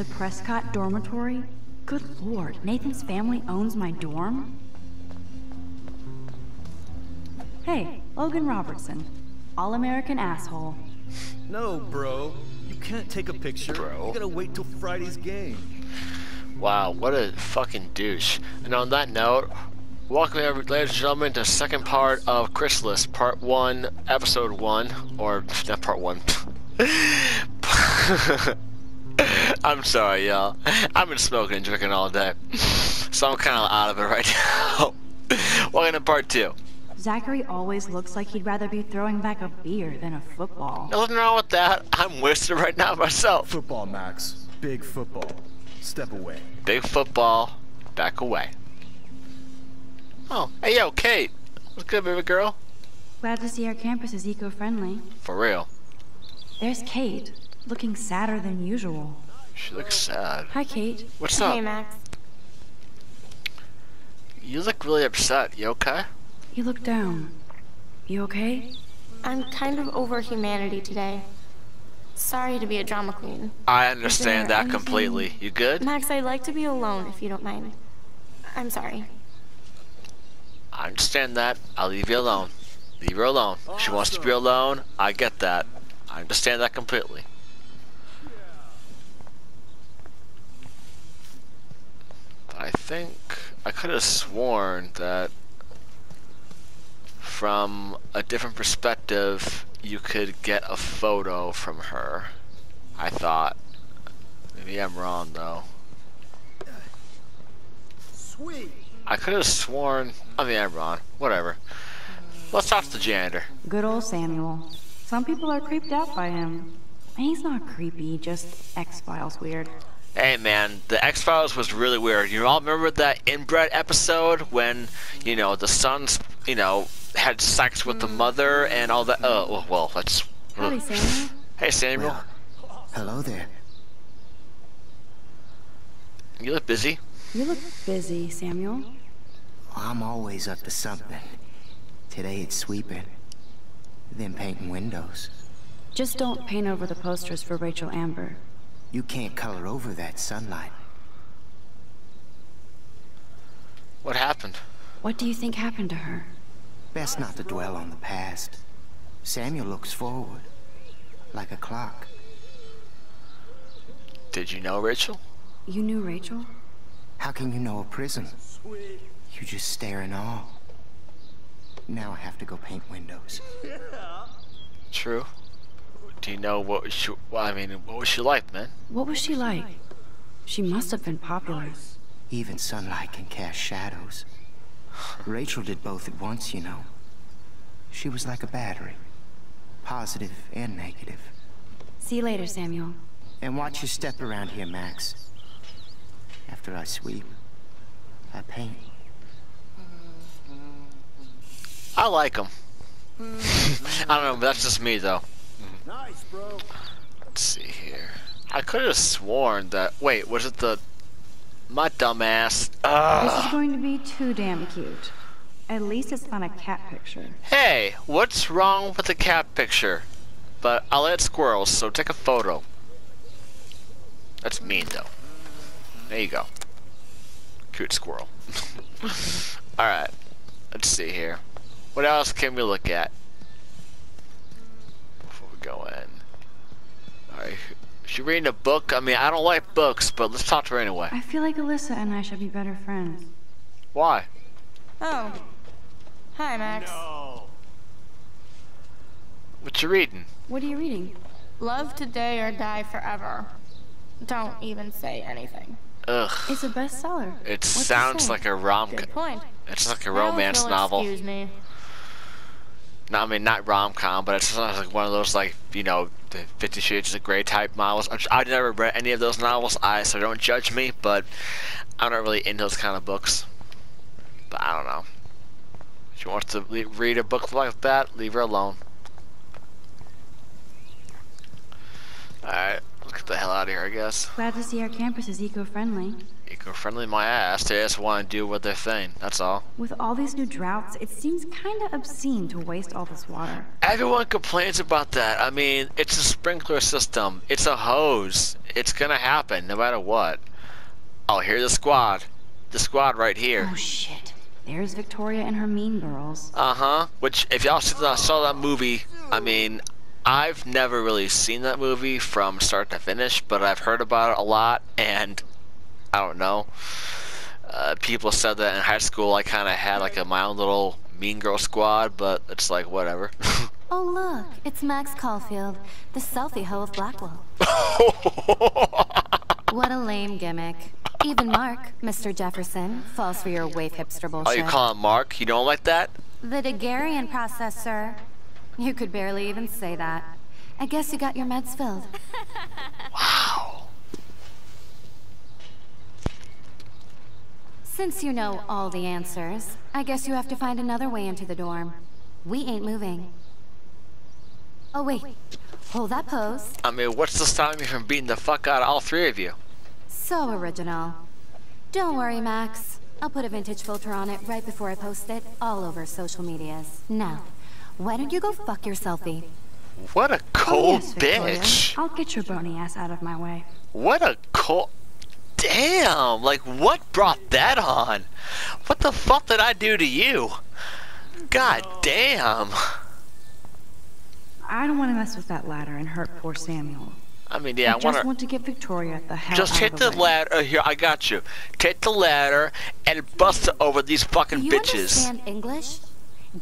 The Prescott Dormitory? Good lord, Nathan's family owns my dorm? Hey, Logan Robertson. All-American asshole. No, bro. You can't take a picture. Bro. You gotta wait till Friday's game. Wow, what a fucking douche. And on that note, welcome, ladies and gentlemen, to the second part of Chrysalis, Part 1, Episode 1, or not Part 1. I'm sorry, y'all. I've been smoking and drinking all day, so I'm kind of out of it right now. Welcome to Part 2. Zachary always looks like he'd rather be throwing back a beer than a football. Nothing wrong with that. I'm wasted right now myself. Football, Max. Big football. Step away. Big football. Back away. Oh, hey, yo, Kate. What's good, baby girl? Glad to see our campus is eco-friendly. For real. There's Kate, looking sadder than usual. She looks sad. Hi, Kate. What's up? Hey, Max. You look really upset. You okay? You look down. You okay? I'm kind of over humanity today. Sorry to be a drama queen. I understand that completely. You good? Max, I'd like to be alone if you don't mind. I'm sorry. I understand that. I'll leave you alone. Leave her alone. She wants to be alone. I get that. I understand that completely. I think I could have sworn that from a different perspective you could get a photo from her. I thought. Maybe I'm wrong though. Sweet. I could have sworn. I mean, I'm wrong. Whatever. Let's talk to the janitor. Good old Samuel. Some people are creeped out by him. He's not creepy, just X-Files weird. Hey man, the X-Files was really weird. You all remember that inbred episode when, you know, the sons, you know, had sex with the mother and all that? Oh, well, let's... Howdy, Samuel. Hey, Samuel. Well, hello there. You look busy. You look busy, Samuel. I'm always up to something. Today it's sweeping. Then painting windows. Just don't paint over the posters for Rachel Amber. You can't color over that sunlight. What happened? What do you think happened to her? Best not to dwell on the past. Samuel looks forward, like a clock. Did you know Rachel? You knew Rachel? How can you know a prison? You just stare in awe. Now I have to go paint windows. True. Do you know what she, I mean, what was she like, man? What was she like? She must have been popular. Even sunlight can cast shadows. Rachel did both at once, you know. She was like a battery. Positive and negative. See you later, Samuel. And watch your step around here, Max. After I sweep, I paint. I like him. I don't know, but that's just me though. Nice, bro. Let's see here. I could have sworn that. Wait, was it the. My dumbass. This is going to be too damn cute. At least it's on a cat picture. Hey, what's wrong with the cat picture? But I'll let squirrels, so take a photo. That's mean though. There you go. Cute squirrel. Alright. Let's see here. What else can we look at before we go in? Alright, she reading a book? I mean, I don't like books, but let's talk to her anyway. I feel like Alyssa and I should be better friends. Why? Oh. Hi, Max. No. What you reading? What are you reading? Love Today or Die Forever. Don't even say anything. Ugh. It's a bestseller. It sounds like a rom-com. It's like a romance novel. Excuse me. No, I mean, not rom-com, but it's like one of those, like, you know, the 50 Shades of Grey type novels. I've never read any of those novels, so don't judge me, but I'm not really into those kind of books. But I don't know. If she wants to read a book like that, leave her alone. Alright, let's get the hell out out here, I guess. Glad to see our campus is eco-friendly. Eco-friendly my ass. They just want to do what they're saying, that's all. With all these new droughts, it seems kind of obscene to waste all this water. Everyone complains about that. I mean, it's a sprinkler system. It's a hose. It's gonna happen no matter what. Oh, here's the squad. The squad right here. Oh, shit. There's Victoria and her Mean Girls. Uh-huh. Which, if y'all saw that movie, I mean, I've never really seen that movie from start to finish, but I've heard about it a lot, and I don't know. People said that in high school I kind of had like a mild little Mean Girl squad, but it's like whatever. Oh look, it's Max Caulfield, the selfie hoe of Blackwell. What a lame gimmick. Even Mark, Mr. Jefferson, falls for your wave hipster bullshit. Oh, you call him Mark? You don't like that? The Daguerrean process, sir. You could barely even say that. I guess you got your meds filled. Wow. Since you know all the answers, I guess you have to find another way into the dorm. We ain't moving. Oh wait, hold that pose. I mean, what's to stop me from beating the fuck out of all three of you? So original. Don't worry, Max. I'll put a vintage filter on it right before I post it all over social medias. Now, why don't you go fuck your selfie? What a cold bitch. I'll get your bony ass out of my way. What a cold... Damn! Like, what brought that on? What the fuck did I do to you? God damn! I don't want to mess with that ladder and hurt poor Samuel. I mean, yeah, I just want to get Victoria the hell out of the way. Just hit the ladder. Here, I got you. Take the ladder and bust it over these fucking bitches. Do you understand English?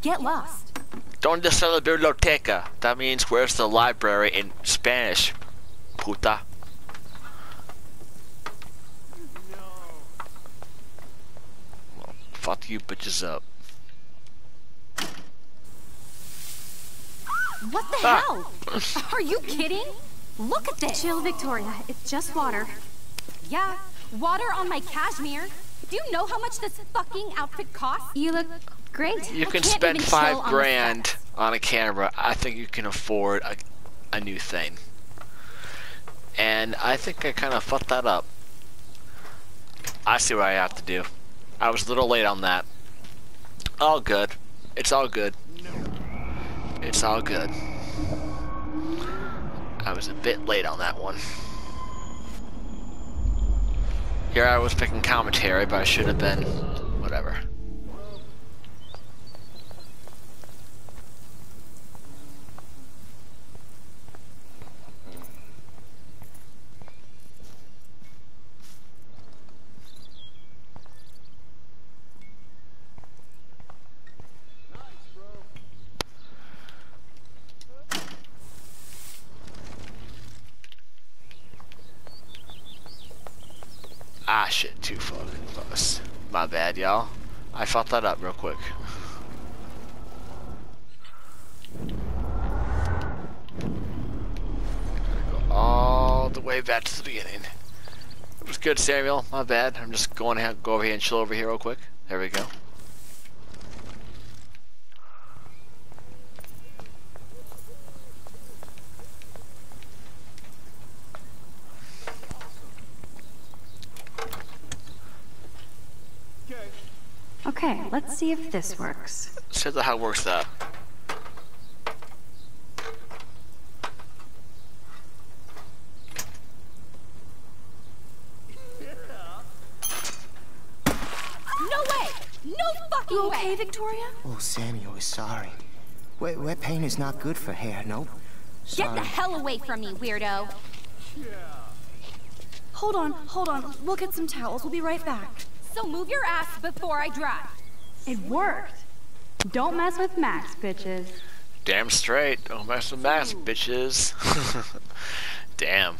Get lost. Donde está la biblioteca? That means where's the library in Spanish, puta. No. Well, fuck you bitches up. What the hell? Are you kidding? Look at this. Chill, Victoria. It's just water. Yeah, water on my cashmere. Do you know how much this fucking outfit costs? You look... great. You can spend $5 grand on a camera. I think you can afford a new thing. And I think I kind of fucked that up. I see what I have to do. I was a little late on that. All good. It's all good. It's all good. I was a bit late on that one. Here I was picking commentary, but I should have been whatever. Ah, shit, too fucking close. My bad, y'all. I fucked that up real quick. Gotta go all the way back to the beginning. It was good, Samuel. My bad. I'm just going to go over here and chill over here real quick. There we go. Okay, let's see if this works. So how it works that. No way! No fucking way! You okay, Victoria? Oh, Samuel is sorry. Wet paint is not good for hair, nope. Sorry. Get the hell away from me, weirdo! Yeah. Hold on. We'll get some towels. We'll be right back. So move your ass before I drive. It worked. Don't mess with Max, bitches. Damn straight. Don't mess with Max, bitches. Damn.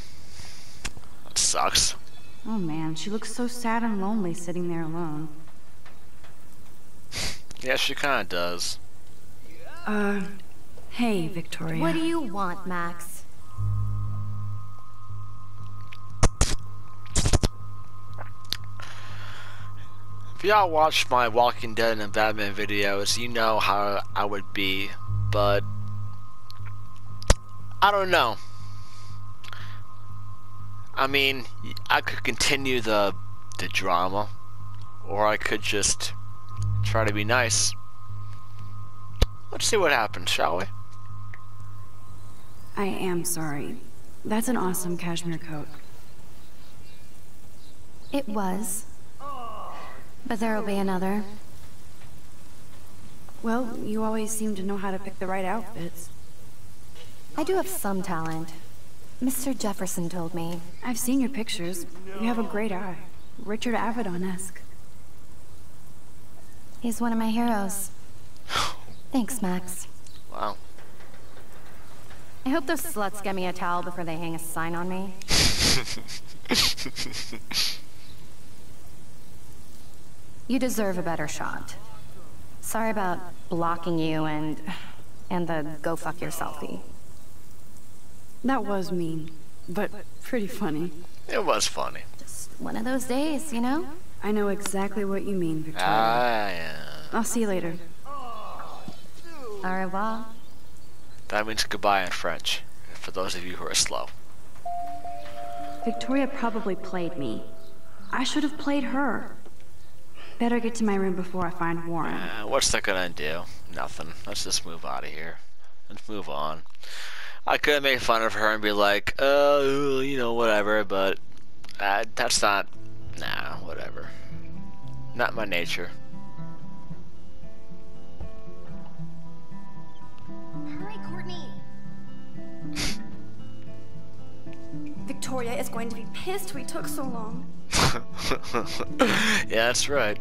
That sucks. Oh man, she looks so sad and lonely sitting there alone. Yeah, she kind of does. Hey, Victoria. What do you want, Max? If y'all watched my Walking Dead and Batman videos, you know how I would be, but I don't know. I mean, I could continue the drama, or I could just try to be nice. Let's see what happens, shall we? I am sorry. That's an awesome cashmere coat. It was. But there'll be another. Well, you always seem to know how to pick the right outfits. I do have some talent. Mr. Jefferson told me. I've seen your pictures. You have a great eye. Richard Avedon-esque. He's one of my heroes. Thanks, Max. Wow. I hope those sluts get me a towel before they hang a sign on me. You deserve a better shot. Sorry about blocking you and the go fuck yourselfie. That was mean, but pretty funny. It was funny. Just one of those days, you know? I know exactly what you mean, Victoria. Yeah. I'll see you later. Au revoir. That means goodbye in French, for those of you who are slow. Victoria probably played me. I should have played her. Better get to my room before I find Warren. What's that gonna do? Nothing. Let's just move out of here. Let's move on. I could make fun of her and be like, you know, whatever, but that's not... Nah, whatever. Not my nature. Hurry, Courtney! Victoria is going to be pissed we took so long. Yeah, that's right.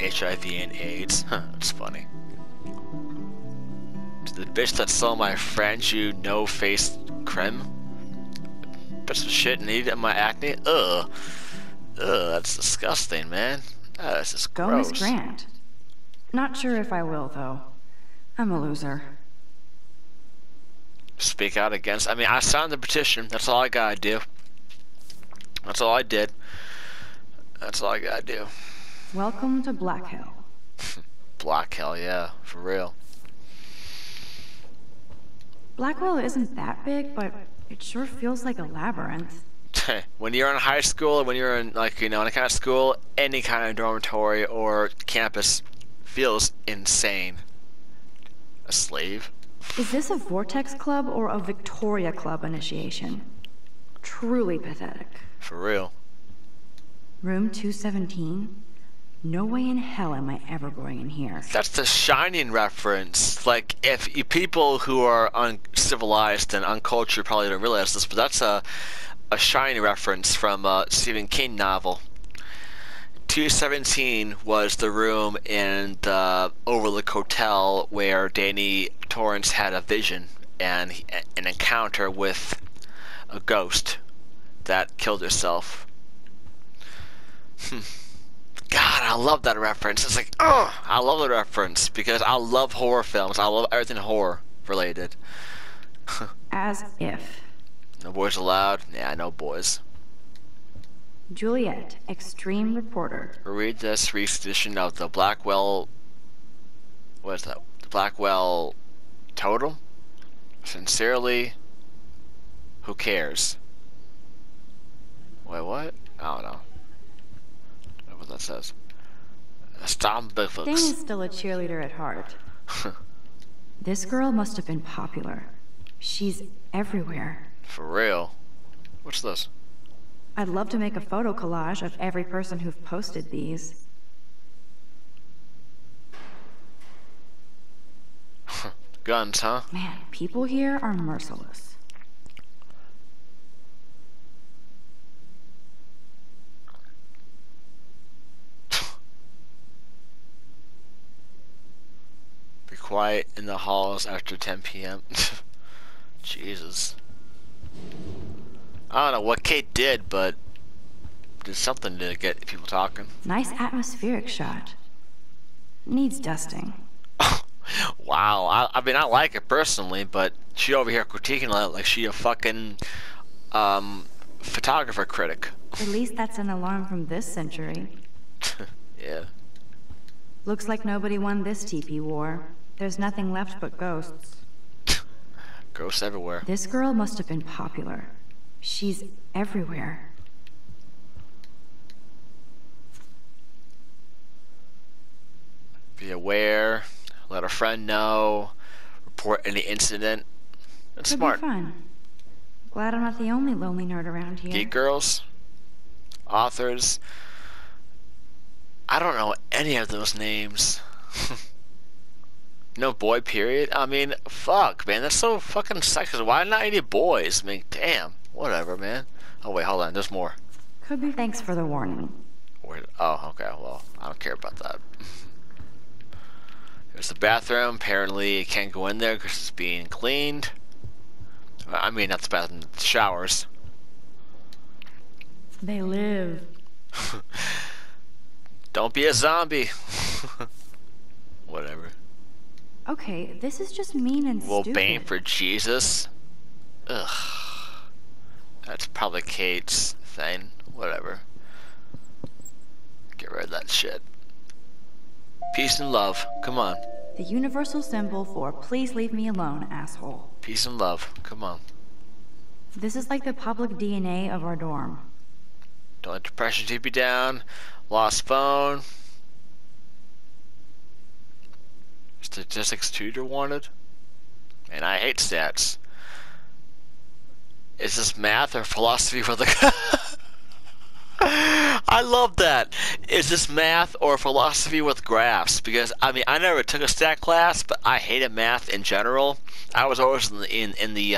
HIV and AIDS. Huh, that's funny. To the bitch that saw my French, you no-face creme. Put some shit and eat at my acne. Ugh. Ugh, that's disgusting, man. Oh, this is gross. Go, Miss Grant. Not sure if I will, though. I'm a loser. Speak out against. I mean, I signed the petition. That's all I gotta do. That's all I did. That's all I gotta do. Welcome to Black Hell. Black Hell, yeah, for real. Blackwell isn't that big, but it sure feels like a labyrinth. When you're in high school, when you're in, like, you know, any kind of school, any kind of dormitory or campus feels insane. A slave. Is this a Vortex Club or a Victoria Club initiation? Truly pathetic. For real. Room 217? No way in hell am I ever going in here. That's the Shining reference. Like, if people who are uncivilized and uncultured probably don't realize this, but that's a Shining reference from a Stephen King novel. 217 was the room in the Overlook Hotel where Danny Torrance had a vision and an encounter with a ghost that killed herself. God, I love that reference. It's like, oh, I love the reference because I love horror films. I love everything horror related. As if. No boys allowed. Yeah, no boys. Juliet, Extreme Reporter. Read this recent edition of the Blackwell... What is that? The Blackwell... Totem? Sincerely... Who cares? Wait, what? I don't know. I don't know what that says. Stop big folks. Dana's still a cheerleader at heart. This girl must have been popular. She's everywhere. For real? What's this? I'd love to make a photo collage of every person who've posted these. Guns, huh? Man, people here are merciless. Be quiet in the halls after 10 p.m. Jesus. I don't know what Kate did, but did something to get people talking. Nice atmospheric shot. Needs dusting. Wow. I mean, I like it personally, but she over here critiquing it like she a fucking photographer critic. At least that's an alarm from this century. Yeah. Looks like nobody won this TP war. There's nothing left but ghosts. Ghosts everywhere. This girl must have been popular. She's everywhere. Be aware. Let a friend know. Report any incident. That's smart. Could be fun. Glad I'm not the only lonely nerd around here. Geek girls. Authors. I don't know any of those names. No boy, period. I mean, fuck, man. That's so fucking sexist. Why not any boys? I mean, damn. Whatever, man. Oh, wait, hold on. There's more. Could be. Thanks for the warning. Wait, oh, okay. Well, I don't care about that. There's the bathroom. Apparently, you can't go in there because it's being cleaned. I mean, not the bathroom, the showers. They live. Don't be a zombie. Whatever. Okay, this is just mean and stupid. We'll bang for Jesus. Ugh. That's probably Kate's thing. Whatever. Get rid of that shit. Peace and love. Come on. The universal symbol for please leave me alone, asshole. Peace and love. Come on. This is like the public DNA of our dorm. Don't let depression keep you down. Lost phone. Statistics tutor wanted. And I hate stats. Is this math or philosophy for the... I love that. Is this math or philosophy with graphs? Because, I mean, I never took a stat class, but I hated math in general. I was always in the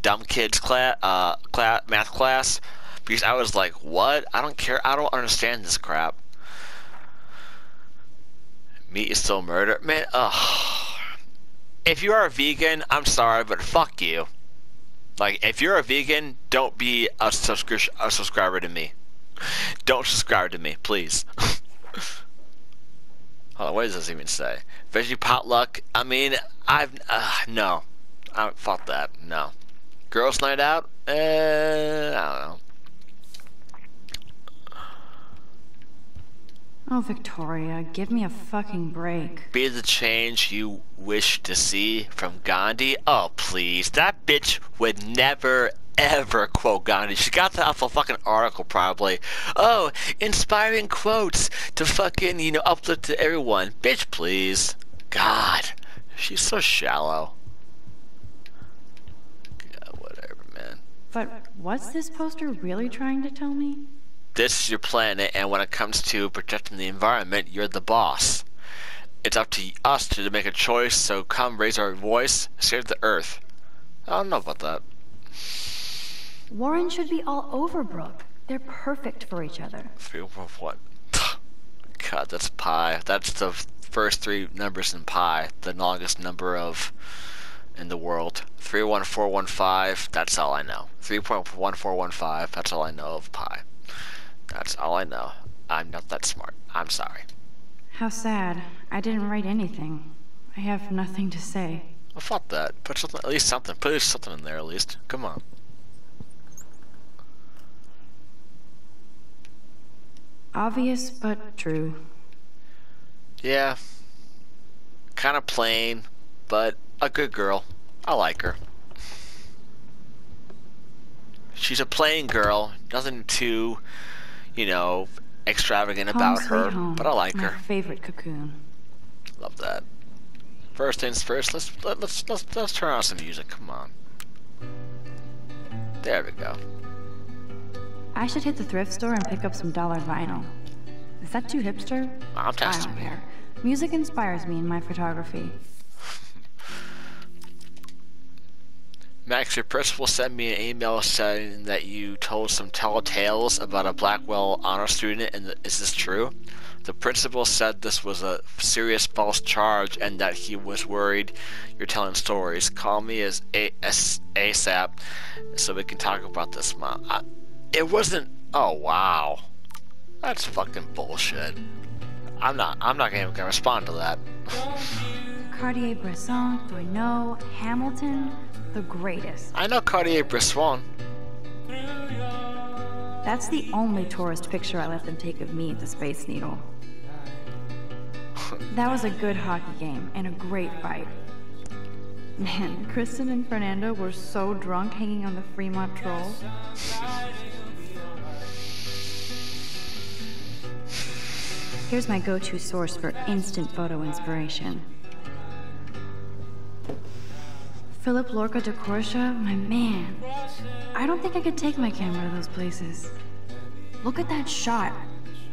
dumb kids class, math class, because I was like, what? I don't care. I don't understand this crap. Meat is still murder, man. Ugh. If you are a vegan, I'm sorry, but fuck you. Like, if you're a vegan, don't be a subscriber to me. Don't subscribe to me, please. Hold on, what does this even say? Veggie potluck? I mean, I've... no. I fuck that. No. Girls' night out? I don't know. Oh, Victoria, give me a fucking break. Be the change you wish to see from Gandhi? Oh, please. That bitch would never, ever quote Gandhi. She got that off a fucking article, probably. Oh, inspiring quotes to fucking, you know, uplift to everyone. Bitch, please. God, she's so shallow. Yeah, whatever, man. But what's this poster really trying to tell me? This is your planet, and when it comes to protecting the environment, you're the boss. It's up to us to make a choice, so come raise our voice, save the Earth. I don't know about that. Warren should be all over Brooke. They're perfect for each other. Feel for what? God, that's pi. That's the first three numbers in pi. The longest number of in the world. 31415. That's all I know. 3.1415. That's all I know of pi. That's all I know. I'm not that smart. I'm sorry. How sad. I didn't write anything. I have nothing to say. Well, fuck that. Put something. At least something. Put something in there. At least. Come on. Obvious, but true. Yeah. Kind of plain, but a good girl. I like her. She's a plain girl. Nothing too, you know, extravagant about her. But I like her. My favorite cocoon. Love that. First things first. Let's turn on some music. Come on. There we go. I should hit the thrift store and pick up some dollar vinyl. Is that too hipster? I'm testing here. Music inspires me in my photography. Max, your principal sent me an email saying that you told some telltales about a Blackwell honor student, and is this true? The principal said this was a serious false charge and that he was worried you're telling stories. Call me as ASAP so we can talk about this, Mom. It wasn't. Oh wow, that's fucking bullshit. I'm not even gonna respond to that. Cartier-Bresson, Dano, Hamilton, the greatest. I know Cartier-Bresson. That's the only tourist picture I let them take of me at the Space Needle. That was a good hockey game and a great fight. Man, Kristen and Fernando were so drunk hanging on the Fremont Troll. Here's my go-to source for instant photo inspiration. Philip Lorca de Corsia, my man. I don't think I could take my camera to those places. Look at that shot.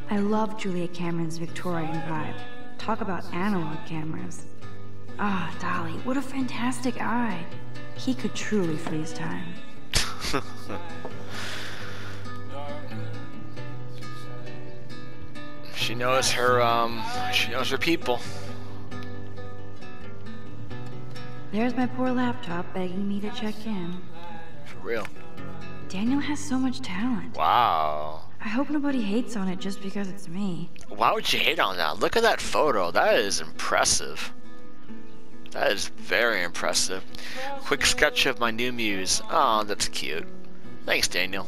I love Julia Cameron's Victorian vibe. Talk about analog cameras. Ah, oh, Dolly, what a fantastic eye. He could truly freeze time. She knows her people. There's my poor laptop begging me to check in. For real. Daniel has so much talent. Wow. I hope nobody hates on it just because it's me. Why would you hate on that? Look at that photo. That is impressive. That is very impressive. Quick sketch of my new muse. Oh, that's cute. Thanks, Daniel.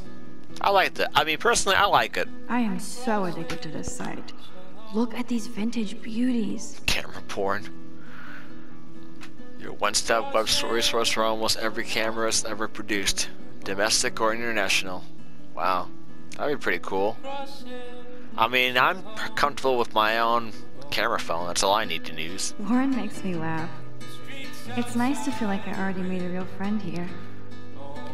I like that. I mean, personally, I like it. I am so addicted to this site. Look at these vintage beauties. Camera porn. Your one-stop web resource for almost every camera ever produced. Domestic or international. Wow. That'd be pretty cool. I mean, I'm comfortable with my own camera phone. That's all I need to use. Warren makes me laugh. It's nice to feel like I already made a real friend here.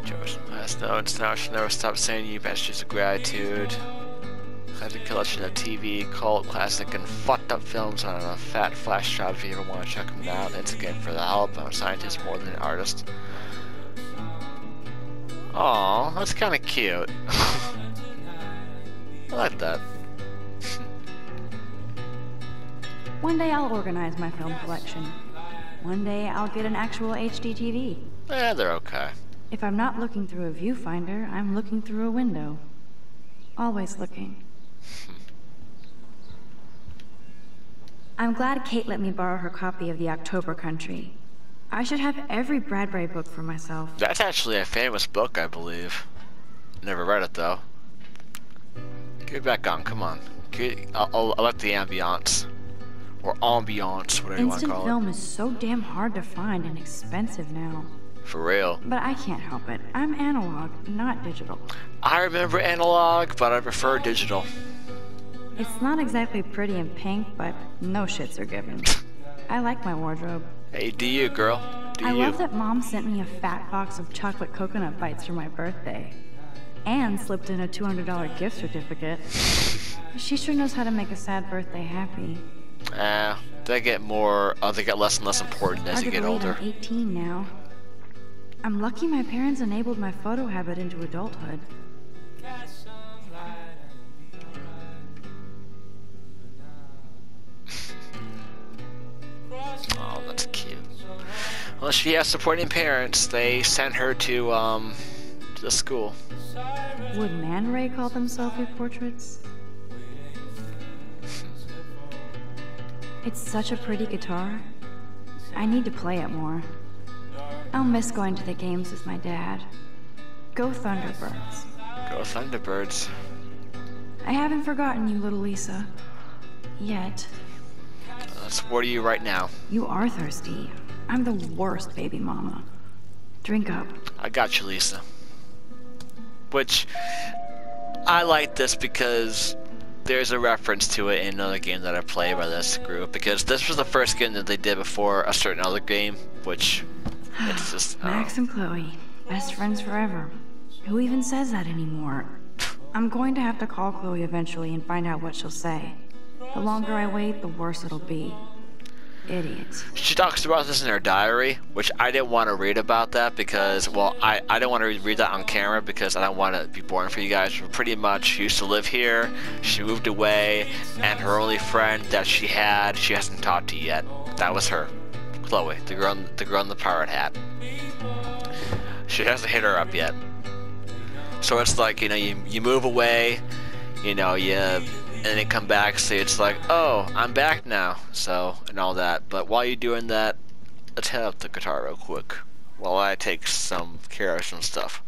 George, last notes. Now I should never stop sending you messages of gratitude. Classic collection of TV, cult classic, and fucked up films on a fat flash drive if you ever want to check them out. Thanks again for the help. I'm a scientist more than an artist. Aww, that's kind of cute. I like that. One day I'll organize my film collection. One day I'll get an actual HD TV. Eh, they're okay. If I'm not looking through a viewfinder, I'm looking through a window. Always looking. I'm glad Kate let me borrow her copy of The October Country. I should have every Bradbury book for myself. That's actually a famous book, I believe. Never read it, though. Get back on, come on. I like the ambiance. Or ambiance, whatever you want to call it. Instant film is so damn hard to find and expensive now. For real. But I can't help it. I'm analog, not digital. I remember analog, but I prefer digital. It's not exactly pretty and pink, but no shits are given. I like my wardrobe. Hey, do you, girl? Do you? I love that Mom sent me a fat box of chocolate coconut bites for my birthday. And slipped in a $200 gift certificate. She sure knows how to make a sad birthday happy. They get less and less important as you get older. I'm 18 now. I'm lucky my parents enabled my photo habit into adulthood. Oh, that's cute. Well, she has supporting parents. They sent her to the school. Would Man Ray call them selfie portraits? It's such a pretty guitar. I need to play it more. I'll miss going to the games with my dad. Go Thunderbirds. Go Thunderbirds. I haven't forgotten you, little Lisa. Yet. So what are you right now? You are thirsty. I'm the worst baby mama. Drink up. I got you, Lisa. Which, I like this because there's a reference to it in another game that I play by this group, because this was the first game that they did before a certain other game, which, it's just... Max and Chloe, best friends forever. Who even says that anymore? I'm going to have to call Chloe eventually and find out what she'll say. The longer I wait, the worse it'll be. Idiots. She talks about this in her diary, which I didn't want to read about that because, well, I didn't want to read that on camera because I don't want to be boring for you guys. But pretty much, she used to live here, she moved away, and her only friend that she had, she hasn't talked to yet. That was her, Chloe, the girl in the pirate hat. She hasn't hit her up yet. So it's like, you know, you move away, you know, and they come back, so it's like, oh, I'm back now, so, and all that. But while you're doing that, let's head up the guitar real quick, while I take some care of some stuff.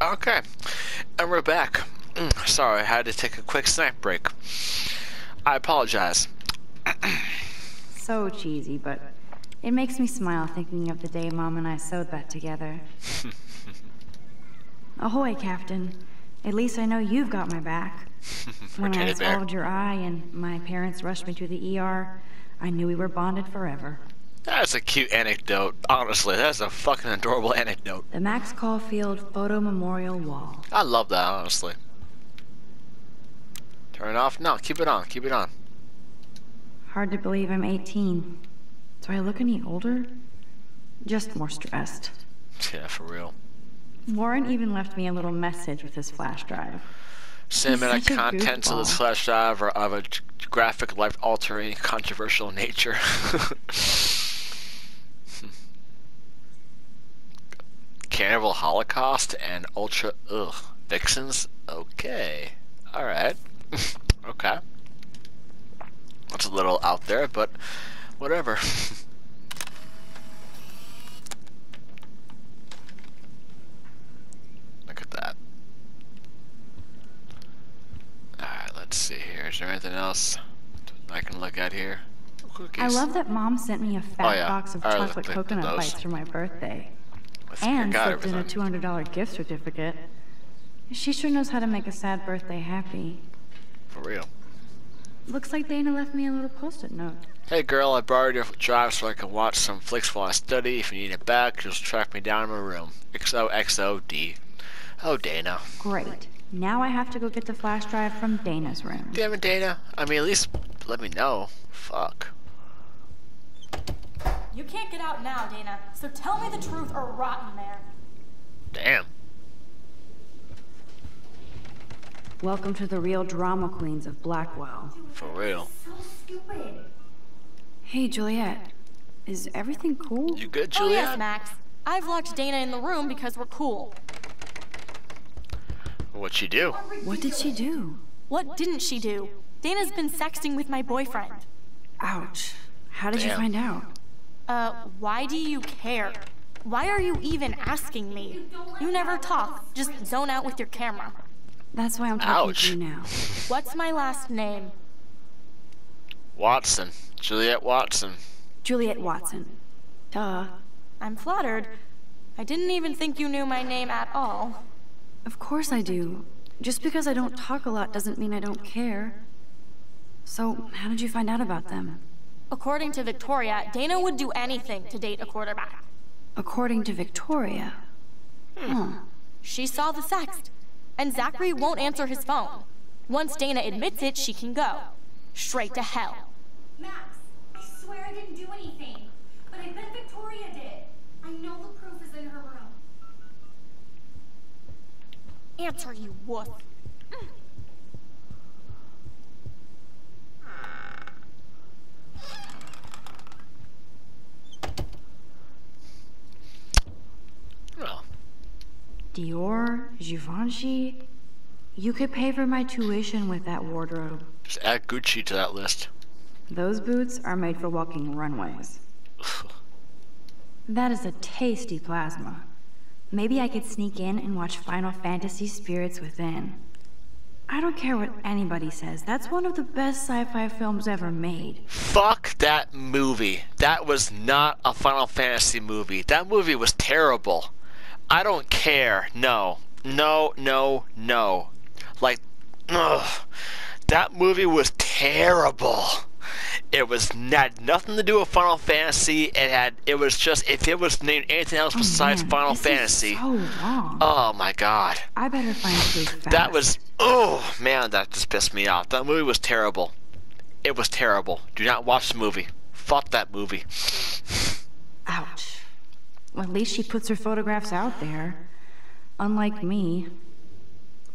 Okay, and we're back. Sorry, I had to take a quick snack break. I apologize. So cheesy, but it makes me smile thinking of the day Mom and I sewed that together. Ahoy, Captain. At least I know you've got my back. When I swallowed your eye and my parents rushed me to the ER, I knew we were bonded forever. That's a cute anecdote. Honestly, that's a fucking adorable anecdote. The Max Caulfield Photo Memorial Wall. I love that, honestly. Turn it off? No, keep it on. Keep it on. Hard to believe I'm 18. Do I look any older? Just more stressed. Yeah, for real. Warren even left me a little message with his flash drive. Cinematic contents of this flash drive are of a graphic, life-altering, controversial nature. Cannibal Holocaust and Ultra Vixens? Okay. Alright. Okay. That's a little out there, but whatever. Look at that. Alright, let's see here. Is there anything else I can look at here? Cookies. I love that Mom sent me a fat box of chocolate coconut bites for my birthday. And slipped in a $200 gift certificate. She sure knows how to make a sad birthday happy. For real. Looks like Dana left me a little post-it note. Hey girl, I borrowed your drive so I can watch some flicks while I study. If you need it back, just track me down in my room. XOXOD. Oh, Dana. Great. Now I have to go get the flash drive from Dana's room. Damn it, Dana. I mean, at least let me know. Fuck. You can't get out now, Dana, so tell me the truth or rot in there. Damn. Welcome to the real drama queens of Blackwell. For real. So stupid. Hey, Juliet. Is everything cool? You good, Juliet? Oh, yes, Max. I've locked Dana in the room because we're cool. What'd she do? What did she do? What didn't she do? Dana's been sexting with my boyfriend. Ouch. How did you find out? Why do you care? Why are you even asking me? You never talk, just zone out with your camera. That's why I'm talking to you now. What's my last name? Watson. Juliet Watson. Juliet Watson. Duh. I'm flattered. I didn't even think you knew my name at all. Of course I do. Just because I don't talk a lot doesn't mean I don't care. So, how did you find out about them? According to Victoria, Dana would do anything to date a quarterback. According to Victoria? Huh. She saw the sext, and Zachary won't answer his phone. Once Dana admits it, she can go. Straight to hell. Max, I swear I didn't do anything, but I bet Victoria did. I know the proof is in her room. Answer, you wuss. Dior, Givenchy. You could pay for my tuition with that wardrobe. Just add Gucci to that list. Those boots are made for walking runways. That is a tasty plasma. Maybe I could sneak in and watch Final Fantasy Spirits Within. I don't care what anybody says. That's one of the best sci-fi films ever made. Fuck that movie. That was not a Final Fantasy movie. That movie was terrible. I don't care. No. No, no, no. Like, ugh. That movie was terrible. It was had nothing to do with Final Fantasy. It was just, if it was named anything else besides Final Fantasy. So wrong. Oh my god. I better find proof fast. That was, oh man, that just pissed me off. That movie was terrible. It was terrible. Do not watch the movie. Fuck that movie. Ouch. Well, at least she puts her photographs out there. Unlike me.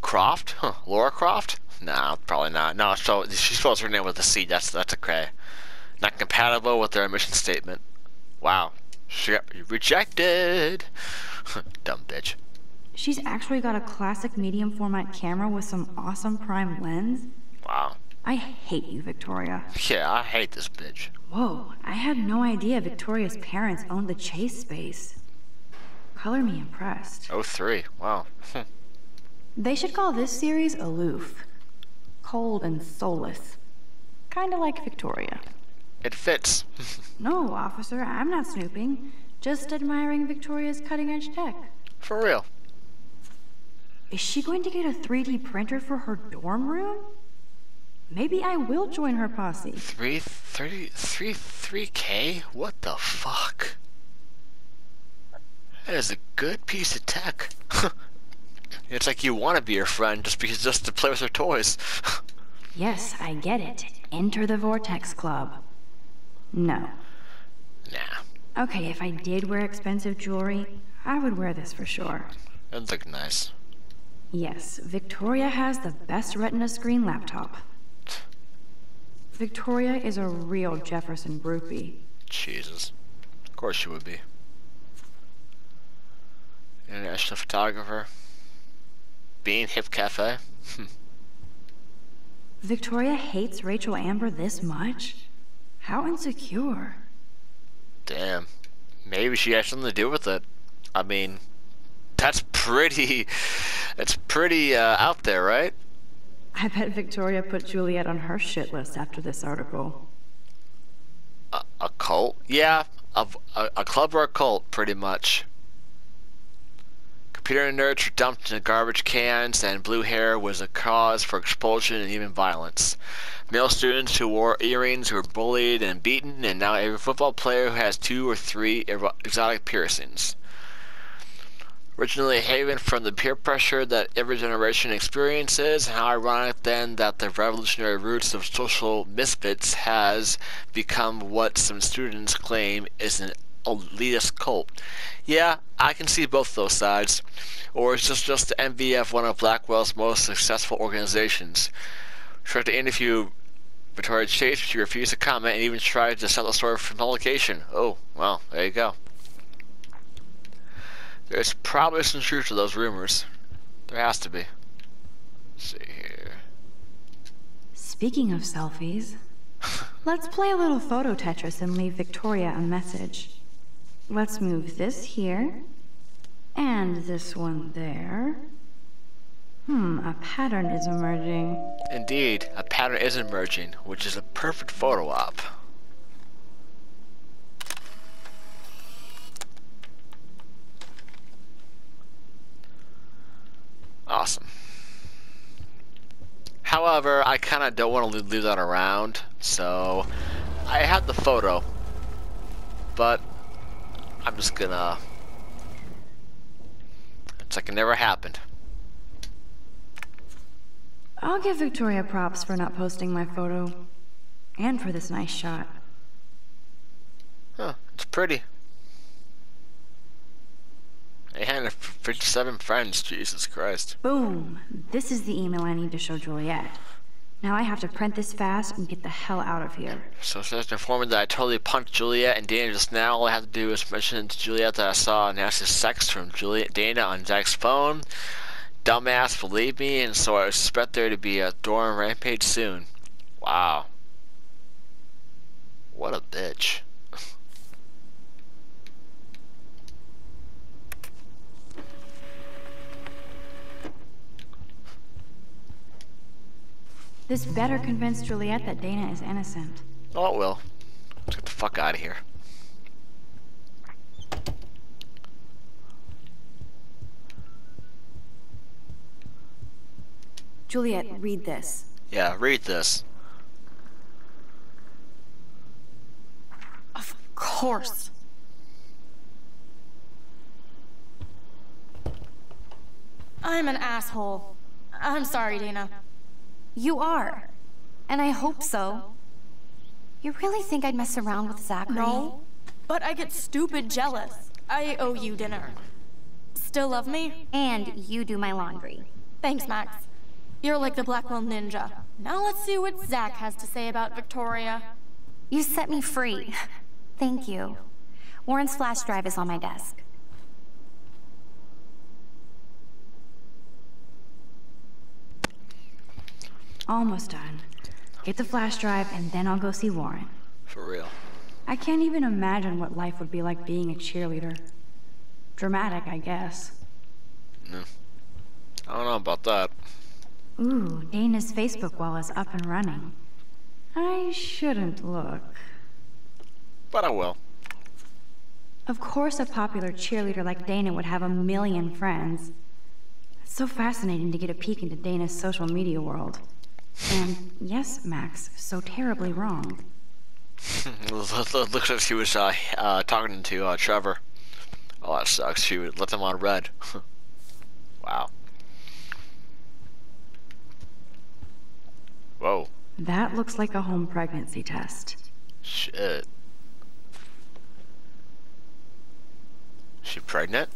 Croft? Huh. Laura Croft? Nah, probably not. No, so she spells her name with a C. That's a cray. Not compatible with their mission statement. Wow. She got rejected. Dumb bitch. She's actually got a classic medium format camera with some awesome prime lens. Wow. I hate you, Victoria. Yeah, I hate this bitch. Whoa, I had no idea Victoria's parents owned the Chase space. Color me impressed. Oh, 03. Wow. They should call this series Aloof. Cold and soulless. Kinda like Victoria. It fits. No, officer, I'm not snooping. Just admiring Victoria's cutting-edge tech. For real. Is she going to get a 3D printer for her dorm room? Maybe I will join her posse. 3K? What the fuck? That is a good piece of tech. It's like you want to be her friend just to play with her toys. Yes, I get it. Enter the Vortex Club. No. Nah. Okay, if I did wear expensive jewelry, I would wear this for sure. It'd look nice. Yes, Victoria has the best Retina screen laptop. Victoria is a real Jefferson groupie. Jesus. Of course she would be. International photographer. Bean Hip Cafe. Victoria hates Rachel Amber this much? How insecure. Damn. Maybe she has something to do with it. I mean, that's pretty out there, right? I bet Victoria put Juliet on her shit list after this article. A cult? Yeah, a club or a cult, pretty much. Computer nerds were dumped into garbage cans, and blue hair was a cause for expulsion and even violence. Male students who wore earrings were bullied and beaten, and now every football player who has 2 or 3 exotic piercings. Originally a haven from the peer pressure that every generation experiences, and how ironic then that the revolutionary roots of social misfits has become what some students claim is an elitist cult. Yeah, I can see both those sides. Or it's just the MVF, one of Blackwell's most successful organizations. Tried to interview Victoria Chase, but she refused to comment and even tried to sell the story from publication. Oh, well, there you go. There's probably some truth to those rumors. There has to be. Let's see here. Speaking of selfies, let's play a little photo Tetris and leave Victoria a message. Let's move this here, and this one there. A pattern is emerging. Indeed, a pattern is emerging, which is a perfect photo op. Awesome. However, I kind of don't want to leave that around, so I had the photo, but I'm just gonna... It's like it never happened. I'll give Victoria props for not posting my photo, and for this nice shot. Huh, it's pretty. I had 57 friends, Jesus Christ. Boom! This is the email I need to show Juliet. Now I have to print this fast and get the hell out of here. So since I informed that I totally punked Juliet and Dana just now, all I have to do is mention to Juliet that I saw a nasty sex from Juliet Dana on Zach's phone. Dumbass, believe me, and so I expect there to be a dorm rampage soon. Wow. What a bitch. This better convince Juliet that Dana is innocent. Oh, it will. Let's get the fuck out of here. Juliet, read this. Yeah, read this. Of course. I'm an asshole. I'm sorry, Dana. You are. And I hope so. You really think I'd mess around with Zachary? No, but I get stupid jealous. I owe you dinner. Still love me? And you do my laundry. Thanks, Max. You're like the Blackwell ninja. Now let's see what Zach has to say about Victoria. You set me free. Thank you. Warren's flash drive is on my desk. Almost done. Get the flash drive and then I'll go see Warren. For real. I can't even imagine what life would be like being a cheerleader. dramatic, I guess. Yeah. I don't know about that. Ooh, Dana's Facebook wall is up and running. I shouldn't look. But I will. Of course a popular cheerleader like Dana would have a million friends. It's so fascinating to get a peek into Dana's social media world. And yes, Max, so terribly wrong. Looks like she was talking to Trevor. Oh, that sucks. She would let them on red. Wow. Whoa. That looks like a home pregnancy test. Shit. She pregnant?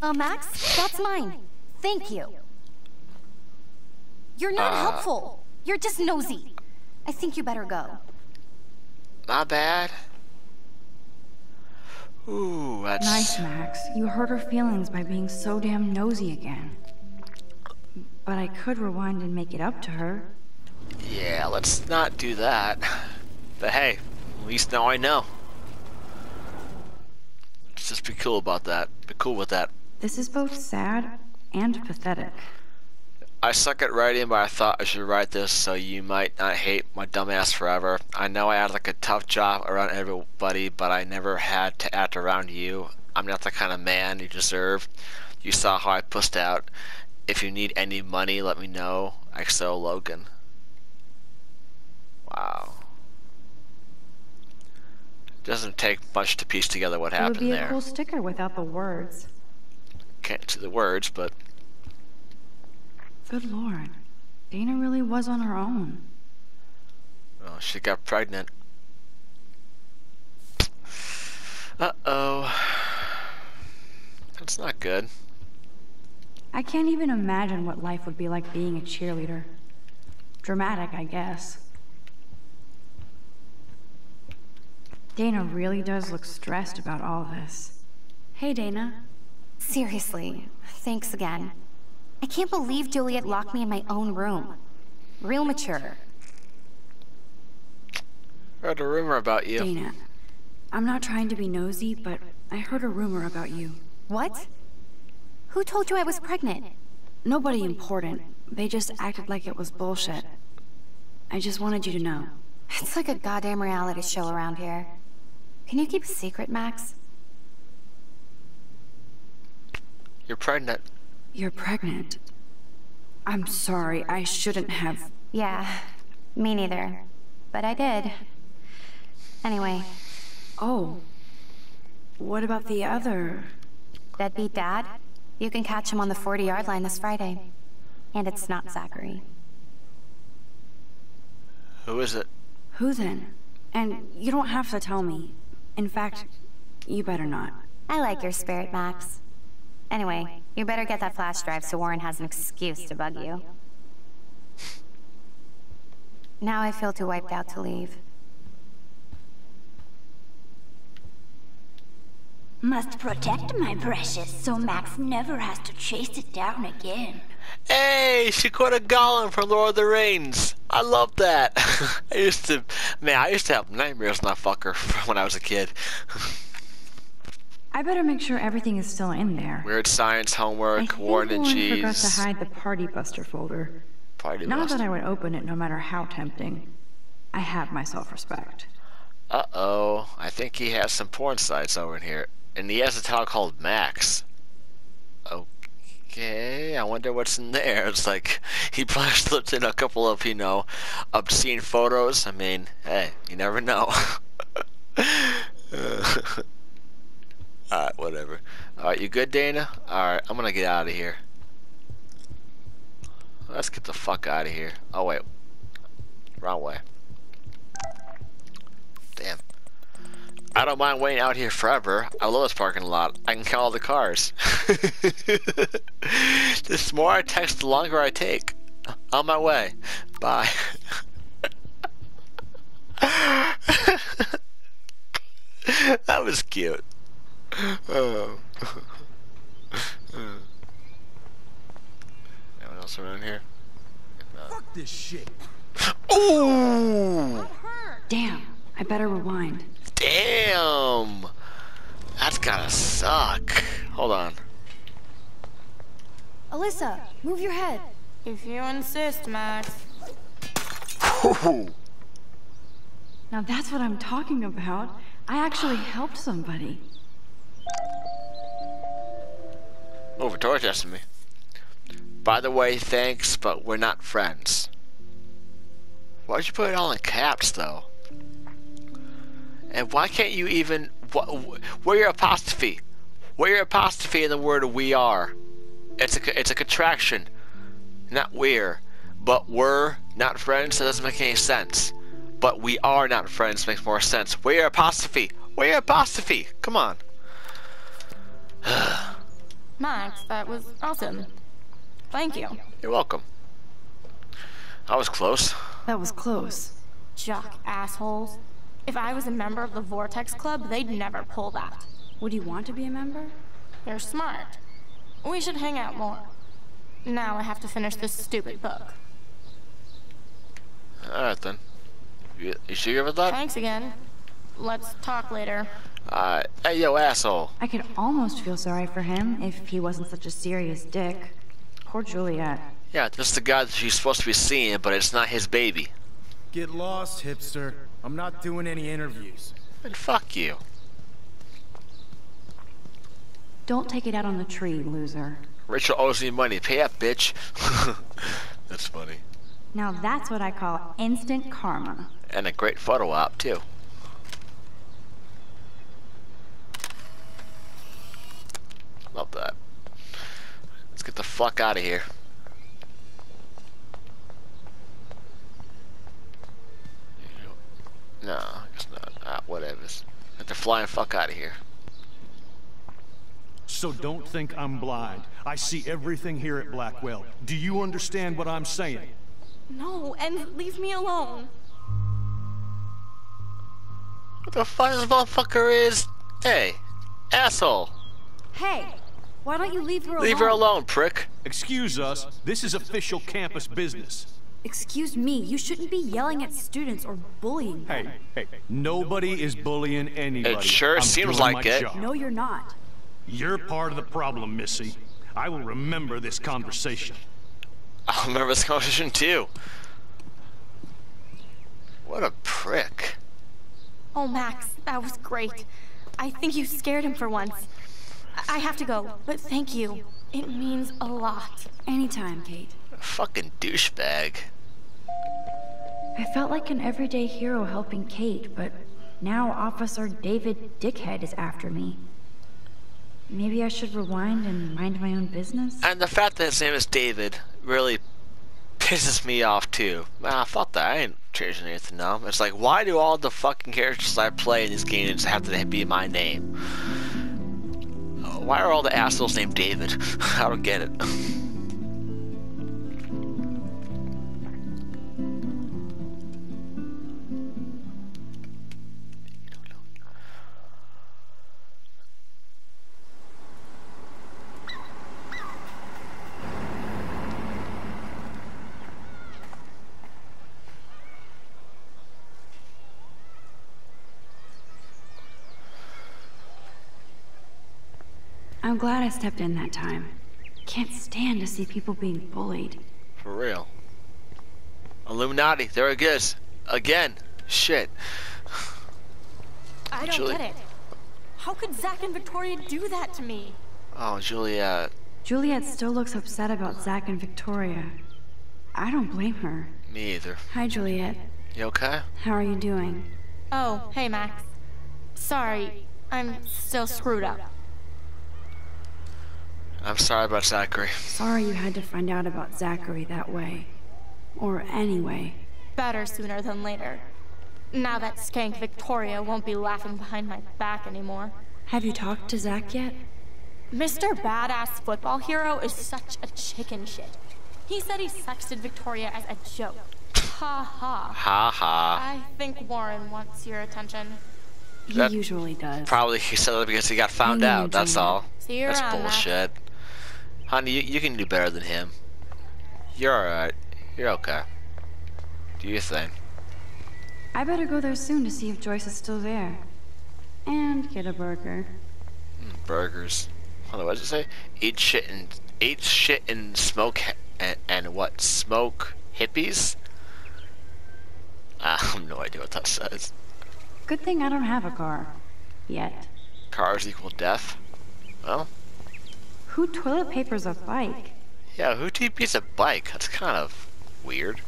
Oh, Max, that's mine. Thank you. You're not helpful. You're just nosy. I think you better go. My bad. Ooh, that's... Nice, Max. You hurt her feelings by being so damn nosy again. But I could rewind and make it up to her. Yeah, let's not do that. But hey, at least now I know. Let's just be cool about that. Be cool with that. This is both sad and pathetic. I suck at writing, but I thought I should write this so you might not hate my dumbass forever. I know I had like a tough job around everybody, but I never had to act around you. I'm not the kind of man you deserve. You saw how I pushed out. If you need any money, let me know. XO Logan. Wow. Doesn't take much to piece together what happened there. It would be a cool sticker without the words. Can't see the words, but... Good Lord. Dana really was on her own. Well, she got pregnant. Uh-oh. That's not good. I can't even imagine what life would be like being a cheerleader. Dramatic, I guess. Dana really does look stressed about all this. Hey, Dana. Seriously, thanks again. I can't believe Juliet locked me in my own room. Real mature. I heard a rumor about you. Dana, I'm not trying to be nosy, but I heard a rumor about you. What? Who told you I was pregnant? Nobody important. They just acted like it was bullshit. I just wanted you to know. It's like a goddamn reality show around here. Can you keep a secret, Max? You're pregnant. You're pregnant. I'm sorry, I shouldn't have... Yeah, me neither. But I did. Anyway. Oh. What about the other? That'd be Dad. You can catch him on the 40-yard line this Friday. And it's not Zachary. Who is it? Who then? And you don't have to tell me. In fact, you better not. I like your spirit, Max. Anyway, you better get that flash drive so Warren has an excuse to bug you. Now I feel too wiped out to leave. Must protect my precious so Max never has to chase it down again. Hey, she caught a goblin from Lord of the Rings. I love that. I used to have nightmares on that fucker from when I was a kid. I better make sure everything is still in there. Weird science homework, Warren and Cheese. I forgot to hide the Party Buster folder. Party Buster. Not that I would open it no matter how tempting. I have my self-respect. Uh-oh. I think he has some porn sites over in here. And he has a towel called Max. Okay, I wonder what's in there. It's like, he probably slipped in a couple of, you know, obscene photos. I mean, hey, you never know. Alright, whatever. Alright, you good, Dana? Alright, I'm gonna get out of here. Let's get the fuck out of here. Oh, wait. Wrong way. Damn. I don't mind waiting out here forever. I love this parking lot. I can count all the cars. The more I text, the longer I take. On my way. Bye. That was cute. Oh. Anyone else around here? No. Fuck this shit. Ooh! Damn. I better rewind. Damn! That's gotta suck. Hold on. Alyssa, move your head. If you insist, Max. Now that's what I'm talking about. I actually helped somebody. Over towards Destiny. By the way, thanks, but we're not friends. Why'd you put it all in caps, though? And why can't you even... Where your apostrophe? Where your apostrophe in the word we are? It's a contraction. Not we're. But we're not friends, so that doesn't make any sense. But we are not friends makes more sense. Where your apostrophe? Where your apostrophe? Come on. Max, that was awesome. Thank you. You're welcome. I was close. That was close. Jock assholes. If I was a member of the Vortex Club, they'd never pull that. Would you want to be a member? You're smart. We should hang out more. Now I have to finish this stupid book. Alright then. You sure you're with that? Thanks again. Let's talk later. Hey yo, asshole. I could almost feel sorry for him if he wasn't such a serious dick. Poor Juliet. Yeah, this is the guy that she's supposed to be seeing, but it's not his baby. Get lost, hipster. I'm not doing any interviews. Then fuck you. Don't take it out on the tree, loser. Rachel owes me money. Pay up, bitch. That's funny. Now that's what I call instant karma. And a great photo op, too. Love that. Let's get the fuck out of here. No, I guess not. Whatever. Get the flying fuck out of here. So don't think I'm blind. I see everything here at Blackwell. Do you understand what I'm saying? No, and leave me alone. What the fuck this motherfucker is? Hey, asshole. Hey, why don't you leave her alone? Leave her alone, prick. Excuse us. This is official campus business. Excuse me, you shouldn't be yelling at students or bullying them. Hey, nobody is bullying anybody. It sure seems like it. No, you're not. You're part of the problem, Missy. I will remember this conversation. I'll remember this conversation too. What a prick. Oh, Max, that was great. I think you scared him for once. I have to go, but thank you. It means a lot. Anytime, Kate. A fucking douchebag. I felt like an everyday hero helping Kate, but now Officer David Dickhead is after me. Maybe I should rewind and mind my own business? And the fact that his name is David really pisses me off too. I thought that I ain't changing anything now. It's like, why do all the fucking characters I play in these games have to be my name? Why are all the assholes named David? I don't get it. I'm glad I stepped in that time. Can't stand to see people being bullied. For real. Illuminati, there it is. Again. Shit. I don't get it. How could Zach and Victoria do that to me? Oh, Juliet. Juliet still looks upset about Zach and Victoria. I don't blame her. Me either. Hi, Juliet. You okay? How are you doing? Oh, hey, Max. Sorry, I'm still screwed up. I'm sorry about Zachary. Sorry you had to find out about Zachary that way. Or anyway. Better sooner than later. Now that skank Victoria won't be laughing behind my back anymore. Have you talked to Zach yet? Mr. Badass Football Hero is such a chicken shit. He said he sexted Victoria as a joke. Ha ha. Ha ha. I think Warren wants your attention. That he usually does. Probably he said that because he got found out, that's all. That's bullshit. Honey, you can do better than him. You're alright. You're okay. Do your thing. I better go there soon to see if Joyce is still there. And get a burger. Burgers. Hold on, what does it say? Eat shit and smoke and what? Smoke hippies? I have no idea what that says. Good thing I don't have a car. Yet. Cars equal death? Well. Who toilet papers a bike? Yeah, who TP's a bike? That's kind of weird.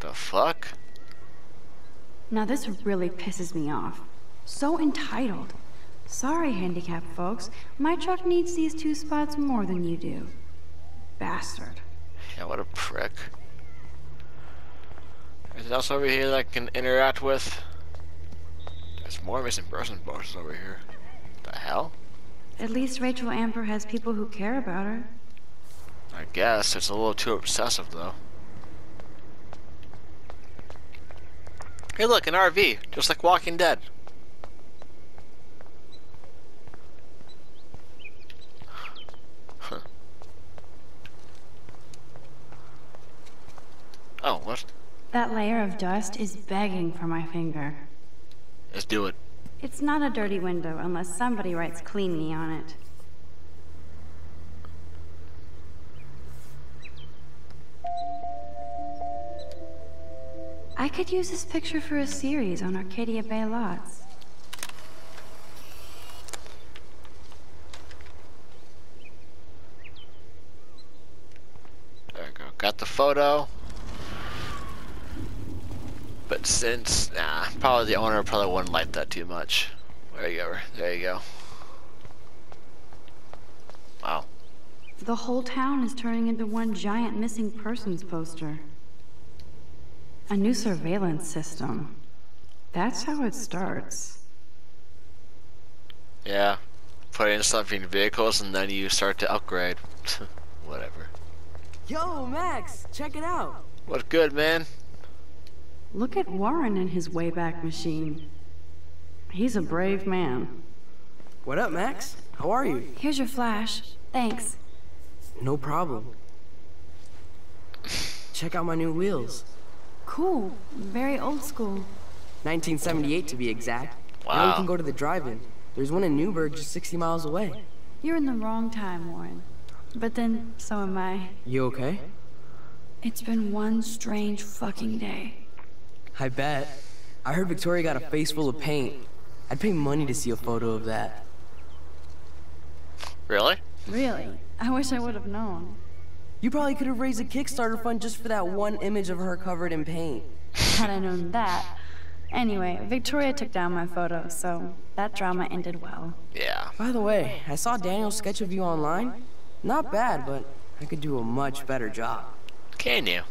The fuck? Now this really pisses me off. So entitled. Sorry, handicapped folks. My truck needs these two spots more than you do. Bastard. Yeah, what a prick. Is there else over here that I can interact with? There's more missing person boxes over here. The hell? At least Rachel Amber has people who care about her. I guess. It's a little too obsessive, though. Hey look, an RV. Just like Walking Dead. Oh, what? That layer of dust is begging for my finger. Let's do it. It's not a dirty window unless somebody writes "clean me" on it. I could use this picture for a series on Arcadia Bay lots. There we go. Got the photo. But since, nah, probably the owner probably wouldn't like that too much. There you go. There you go. Wow. The whole town is turning into one giant missing persons poster. A new surveillance system. That's how it starts. Yeah. Put in stuff in vehicles and then you start to upgrade. Whatever. Yo, Max, check it out. What's good, man? Look at Warren and his Wayback Machine. He's a brave man. What up, Max? How are you? Here's your flash. Thanks. No problem. Check out my new wheels. Cool. Very old school. 1978 to be exact. Wow. Now you can go to the drive-in. There's one in Newburgh just 60 miles away. You're in the wrong time, Warren. But then, so am I. You okay? It's been one strange fucking day. I bet. I heard Victoria got a face full of paint. I'd pay money to see a photo of that. Really? Really? I wish I would have known. You probably could have raised a Kickstarter fund just for that one image of her covered in paint. Had I known that. Anyway, Victoria took down my photo, so that drama ended well. Yeah. By the way, I saw Daniel's sketch of you online. Not bad, but I could do a much better job. Can you?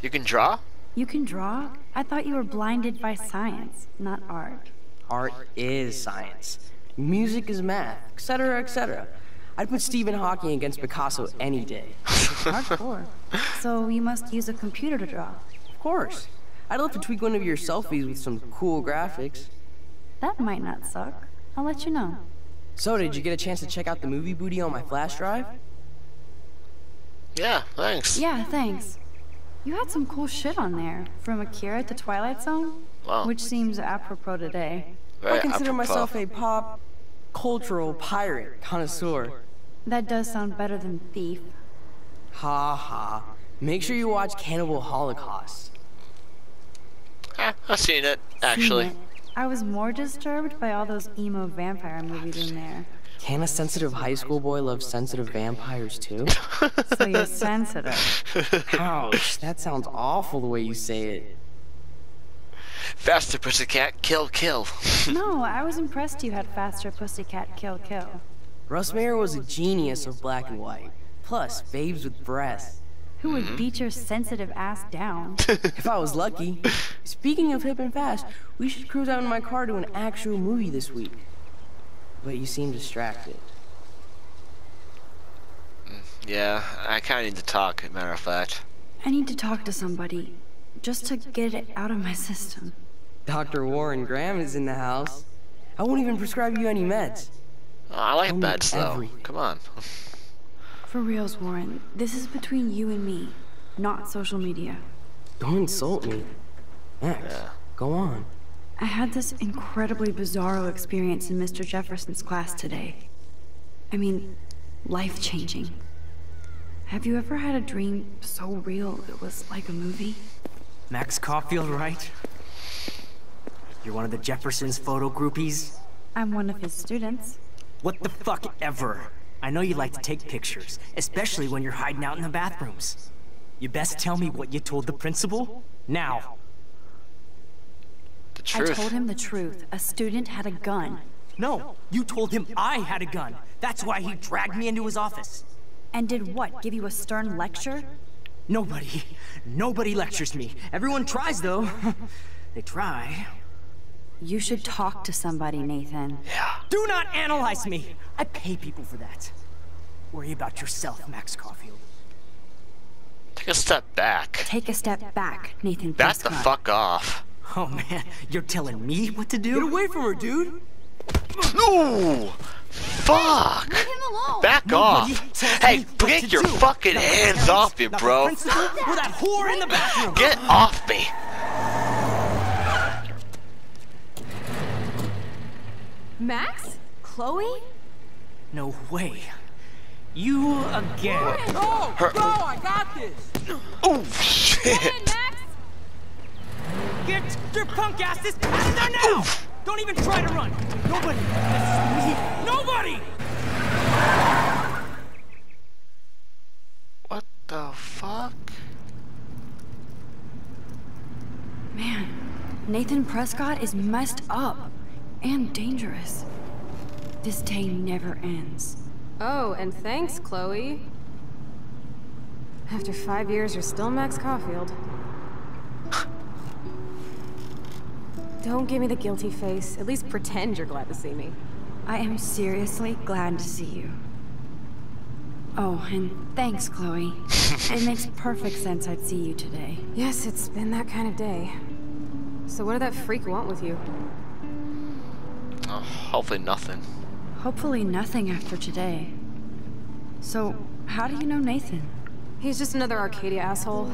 You can draw? You can draw? I thought you were blinded by science, not art. Art is science. Music is math, etc., etc. I'd put Stephen Hawking against Picasso any day. Hardcore. So you must use a computer to draw? Of course. I'd love to tweak one of your selfies with some cool graphics. That might not suck. I'll let you know. So, did you get a chance to check out the movie booty on my flash drive? Yeah, thanks. Yeah, thanks. You had some cool shit on there, from Akira to Twilight Zone, wow. Which seems apropos today. Very I consider apropos. Myself a pop cultural pirate connoisseur. That does sound better than thief. Ha ha. Make sure you watch Cannibal Holocaust. Ah, I've seen it, actually. Seen it. I was more disturbed by all those emo vampire movies in there. Can a sensitive high school boy love sensitive vampires too? So you're sensitive. Ouch, that sounds awful the way you say it. Faster Pussycat Kill Kill. No, I was impressed you had Faster Pussycat Kill Kill. Russ Meyer was a genius of black and white. Plus, babes with breasts. Who would beat your sensitive ass down? If I was lucky. Speaking of hip and fast, we should cruise out in my car to an actual movie this week. But you seem distracted. Yeah, I kind of need to talk, as a matter of fact. I need to talk to somebody, just to get it out of my system. Dr. Warren Graham is in the house. I won't even prescribe you any meds. Oh, I like meds, though. Everything. Come on. For reals, Warren, this is between you and me, not social media. Don't insult me. Max, yeah. Go on. I had this incredibly bizarro experience in Mr. Jefferson's class today. I mean, life-changing. Have you ever had a dream so real it was like a movie? Max Caulfield, right? You're one of the Jefferson's photo groupies? I'm one of his students. What the fuck ever? I know you like to take pictures, especially when you're hiding out in the bathrooms. You best tell me what you told the principal? Now! The truth. I told him the truth. A student had a gun. No, you told him I had a gun. That's why he dragged me into his office. And did what? Give you a stern lecture? Nobody lectures me. Everyone tries, though. They try. You should talk to somebody, Nathan. Yeah. Do not analyze me! I pay people for that. Worry about yourself, Max Caulfield. Take a step back. Take a step back, Nathan Prescott. Back the fuck off. Oh man, you're telling me what to do? Get away from her, dude! No! Fuck! Leave him alone. Back off! Hey, get your fucking hands off me, bro! With that whore in the bathroom! Get off me! Max? Chloe? No way. You again. Warren, go, I got this. Oh, shit. Warren, Max. Get your punk asses out of there now. Oof. Don't even try to run. Nobody. Nobody. What the fuck? Man, Nathan Prescott is messed up. And dangerous. This day never ends. Oh, and thanks, Chloe. After 5 years, you're still Max Caulfield. Don't give me the guilty face. At least pretend you're glad to see me. I am seriously glad to see you. Oh, and thanks, Chloe. It makes perfect sense I'd see you today. Yes, it's been that kind of day. So what did that freak want with you? Hopefully nothing. Hopefully nothing after today. So, how do you know Nathan? He's just another Arcadia asshole.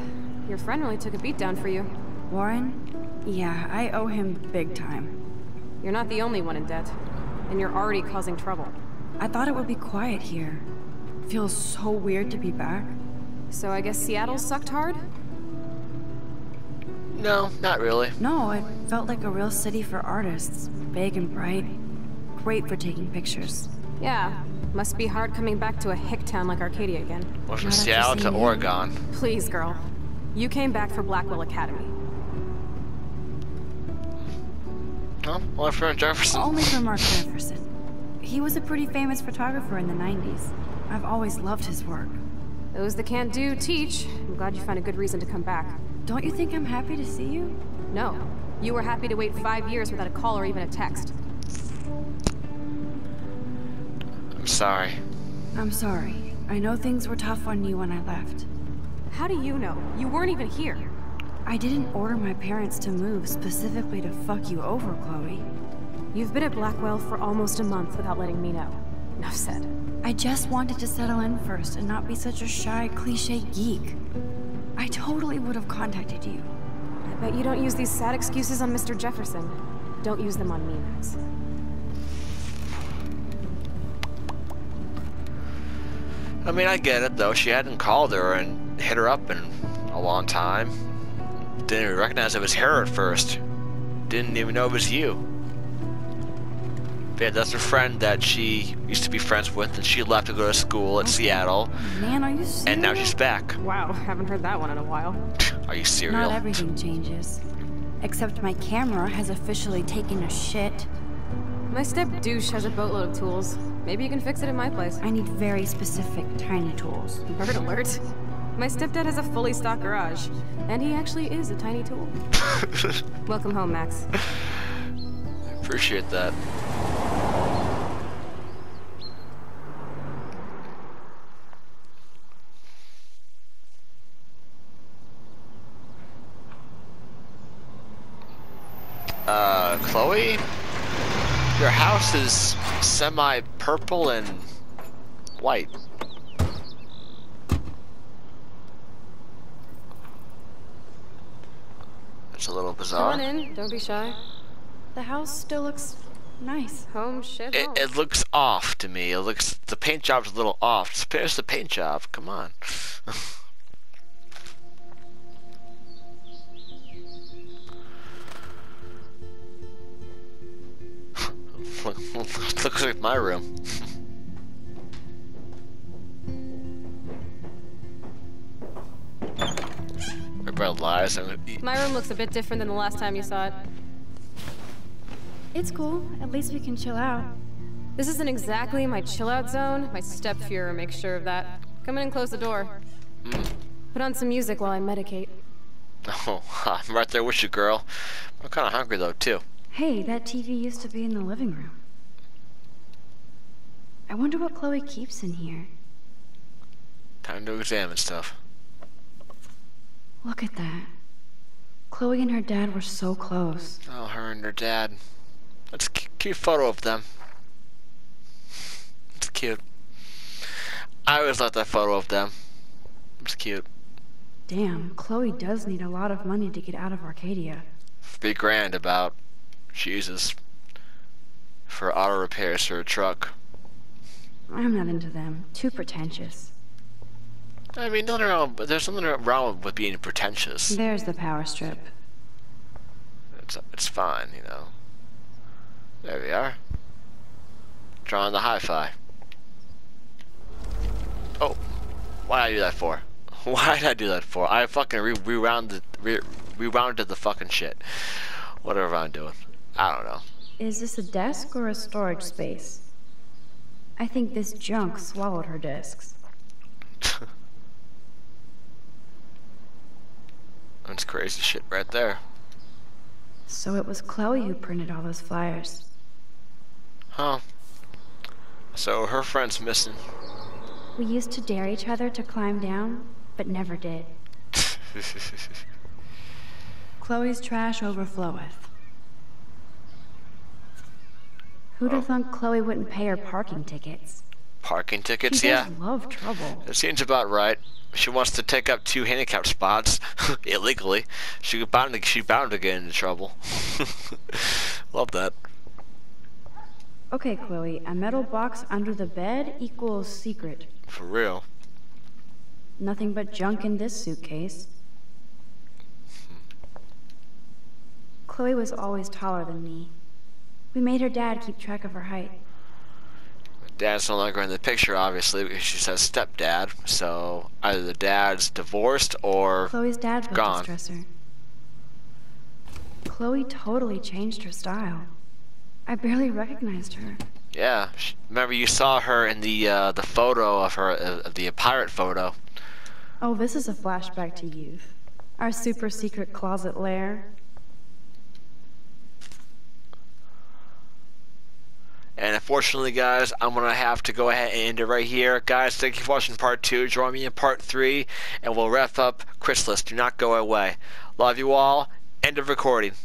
Your friend really took a beatdown for you. Warren? Yeah, I owe him big time. You're not the only one in debt. And you're already causing trouble. I thought it would be quiet here. Feels so weird to be back. So I guess Seattle sucked hard? No, not really. No, it felt like a real city for artists. Big and bright. Great for taking pictures. Yeah, must be hard coming back to a hick town like Arcadia again. Or from Seattle to Oregon. Please, girl. You came back for Blackwell Academy. No, only for Jefferson. Only for Mark Jefferson. He was a pretty famous photographer in the 90s. I've always loved his work. Those that can't do, teach. I'm glad you found a good reason to come back. Don't you think I'm happy to see you? No. You were happy to wait 5 years without a call or even a text. I'm sorry. I'm sorry. I know things were tough on you when I left. How do you know? You weren't even here. I didn't order my parents to move specifically to fuck you over, Chloe. You've been at Blackwell for almost a month without letting me know. Enough said. I just wanted to settle in first and not be such a shy, cliché geek. I totally would have contacted you. I bet you don't use these sad excuses on Mr. Jefferson. Don't use them on me, Max. I mean, I get it, though. She hadn't called her and hit her up in a long time. Didn't even recognize it was her at first. Didn't even know it was you. But yeah, that's her friend that she used to be friends with, and she left to go to school in Seattle. Man, are you serious? And now she's back. Wow, haven't heard that one in a while. Are you serious? Not everything changes. Except my camera has officially taken a shit. My step-douche has a boatload of tools. Maybe you can fix it in my place. I need very specific, tiny tools. Bird alert. My stepdad has a fully stocked garage, and he actually is a tiny tool. Welcome home, Max. I appreciate that. Chloe? Your house is semi-purple and white. That's a little bizarre. Come on in, don't be shy. The house still looks nice. Home shit. It looks off to me. It looks, the paint job's a little off. Spare's the paint job. Come on. Looks like my room. My brother lies. My room looks a bit different than the last time you saw it. It's cool. At least we can chill out. This isn't exactly my chill-out zone. My step-fearer makes sure of that. Come in and close the door. Put on some music while I medicate. Oh, I'm right there with you, girl. I'm kind of hungry, though, too. Hey, that TV used to be in the living room. I wonder what Chloe keeps in here. Time to examine stuff. Look at that. Chloe and her dad were so close. Oh, her and her dad. That's a cute photo of them. It's cute. I always liked that photo of them. It's cute. Damn, Chloe does need a lot of money to get out of Arcadia. $3,000 about she uses for auto repairs for her truck. I'm not into them. Too pretentious. I mean, nothing wrong, but there's nothing wrong with being pretentious. There's the power strip. It's fine, you know. There we are. Drawing the hi-fi. Oh, why did I do that for? Why did I do that for? I fucking rewounded the fucking shit. Whatever I'm doing, I don't know. Is this a desk or a storage space? I think this junk swallowed her discs. That's crazy shit right there. So it was Chloe who printed all those flyers. Huh. So her friend's missing. We used to dare each other to climb down, but never did. Chloe's trash overfloweth. Who'd have thunk Chloe wouldn't pay her parking tickets? Parking tickets, yeah. She does love trouble. It seems about right. She wants to take up 2 handicap spots illegally. She bound to get into trouble. Love that. Okay, Chloe. A metal box under the bed equals secret. For real. Nothing but junk in this suitcase. Chloe was always taller than me. We made her dad keep track of her height. Dad's no longer in the picture, obviously, because she says stepdad. So either the dad's divorced or Chloe's dad built gone. This dresser. Chloe totally changed her style. I barely recognized her. Yeah, remember you saw her in the photo of her, the pirate photo. Oh, this is a flashback to youth. Our super secret closet lair. And unfortunately, guys, I'm going to have to go ahead and end it right here. Guys, thank you for watching part 2. Join me in part 3, and we'll wrap up Chrysalis. Do not go away. Love you all. End of recording.